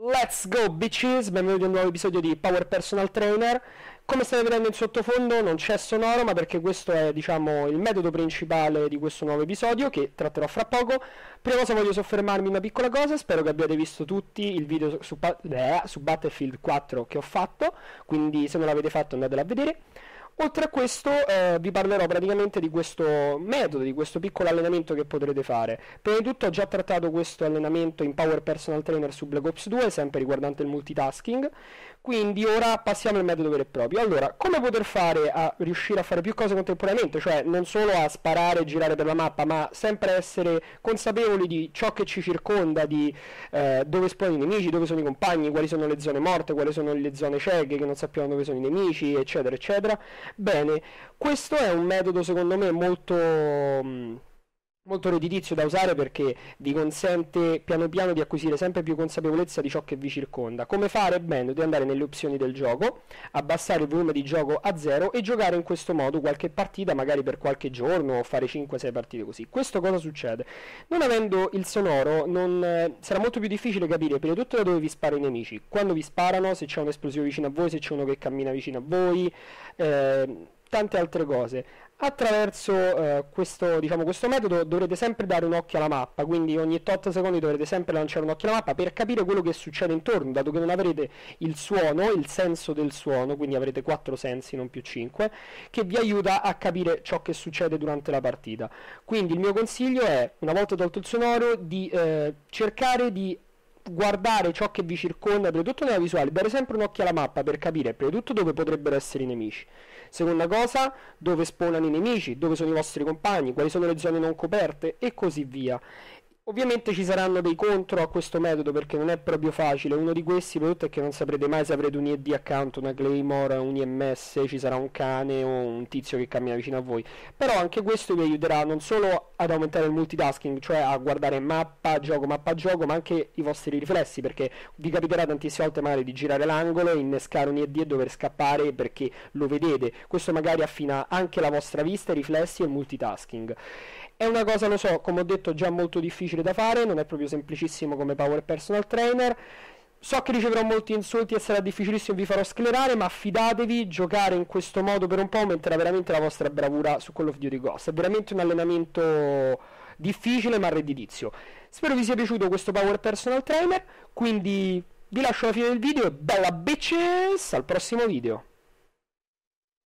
Let's go bitches, benvenuti a un nuovo episodio di pow3R Personal Trainer. Come state vedendo in sottofondo non c'è sonoro, ma perché questo è, diciamo, il metodo principale di questo nuovo episodio che tratterò fra poco. Prima cosa voglio soffermarmi una piccola cosa, spero che abbiate visto tutti il video su Battlefield 4 che ho fatto, quindi se non l'avete fatto andatelo a vedere. Oltre a questo vi parlerò praticamente di questo metodo, di questo piccolo allenamento che potrete fare. Prima di tutto ho già trattato questo allenamento in pow3R Personal Trainer su Black Ops 2, sempre riguardante il multitasking, quindi ora passiamo al metodo vero e proprio. Allora, come poter fare a riuscire a fare più cose contemporaneamente, cioè non solo a sparare e girare per la mappa, ma sempre essere consapevoli di ciò che ci circonda, di dove spawnano i nemici, dove sono i compagni, quali sono le zone morte, quali sono le zone cieche che non sappiamo dove sono i nemici, eccetera eccetera. Bene, questo è un metodo secondo me molto redditizio da usare, perché vi consente piano piano di acquisire sempre più consapevolezza di ciò che vi circonda. Come fare? Bene, dovete andare nelle opzioni del gioco, abbassare il volume di gioco a 0 e giocare in questo modo qualche partita, magari per qualche giorno, o fare 5-6 partite così. Questo cosa succede? Non avendo il sonoro sarà molto più difficile capire prima di tutto da dove vi sparano i nemici, quando vi sparano, se c'è un'esplosione vicino a voi, se c'è uno che cammina vicino a voi, tante altre cose. Attraverso questo metodo dovrete sempre dare un occhio alla mappa, quindi ogni tot secondi dovrete sempre lanciare un occhio alla mappa per capire quello che succede intorno, dato che non avrete il suono, il senso del suono, quindi avrete 4 sensi, non più 5, che vi aiuta a capire ciò che succede durante la partita. Quindi il mio consiglio è, una volta tolto il sonoro, di cercare di guardare ciò che vi circonda, prima di tutto nella visuale, dare sempre un occhio alla mappa per capire prima di tutto dove potrebbero essere i nemici, seconda cosa dove spawnano i nemici, dove sono i vostri compagni, quali sono le zone non coperte e così via. Ovviamente ci saranno dei contro a questo metodo, perché non è proprio facile. Uno di questi è che non saprete mai se avrete un IED accanto, una Claymore, un IMS, ci sarà un cane o un tizio che cammina vicino a voi. Però anche questo vi aiuterà non solo ad aumentare il multitasking, cioè a guardare mappa gioco, ma anche i vostri riflessi, perché vi capiterà tantissime volte magari di girare l'angolo, innescare un IED e dover scappare perché lo vedete. Questo magari affina anche la vostra vista, i riflessi e il multitasking. È una cosa, lo so, come ho detto, già molto difficile da fare, non è proprio semplicissimo come pow3R Personal Trainer. So che riceverò molti insulti e sarà difficilissimo, vi farò sclerare, ma fidatevi, giocare in questo modo per un po' aumenterà veramente la vostra bravura su Call of Duty Ghost. È veramente un allenamento difficile ma redditizio. Spero vi sia piaciuto questo pow3R Personal Trainer, quindi vi lascio alla fine del video e bella bitches, al prossimo video!